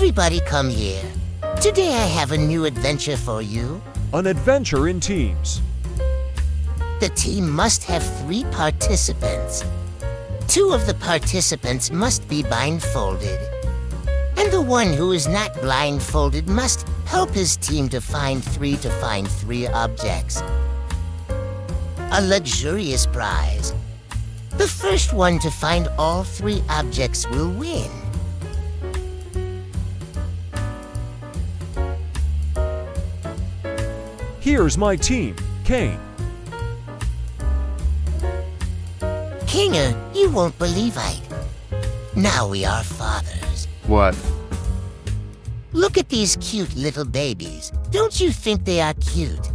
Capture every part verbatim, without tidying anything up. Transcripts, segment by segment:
Everybody come here. Today I have a new adventure for you. An adventure in teams. The team must have three participants. Two of the participants must be blindfolded. And the one who is not blindfolded must help his team to find three to find three objects. A luxurious prize. The first one to find all three objects will win. Here's my team, Caine. Kinger, you won't believe it. Now we are fathers. What? Look at these cute little babies. Don't you think they are cute?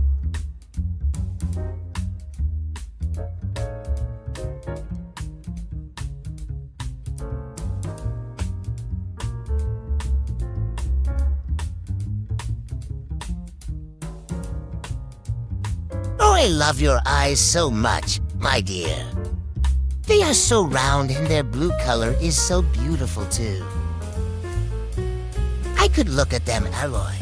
I love your eyes so much, my dear. They are so round and their blue color is so beautiful too. I could look at them, Alloy.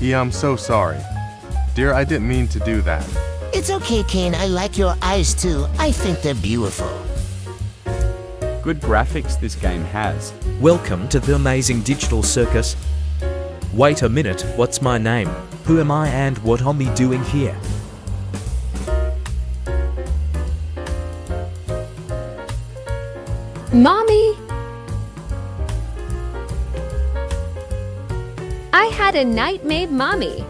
Yeah, I'm so sorry. Dear, I didn't mean to do that. It's okay, Caine. I like your eyes too. I think they're beautiful. Good graphics this game has. Welcome to the Amazing Digital Circus. Wait a minute, what's my name? Who am I and what am I doing here? Mommy! I had a nightmare, Mommy.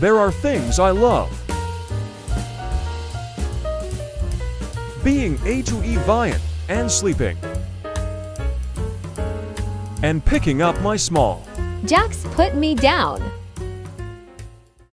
There are things I love. Being A to E viant and sleeping. And picking up my small. Jax put me down.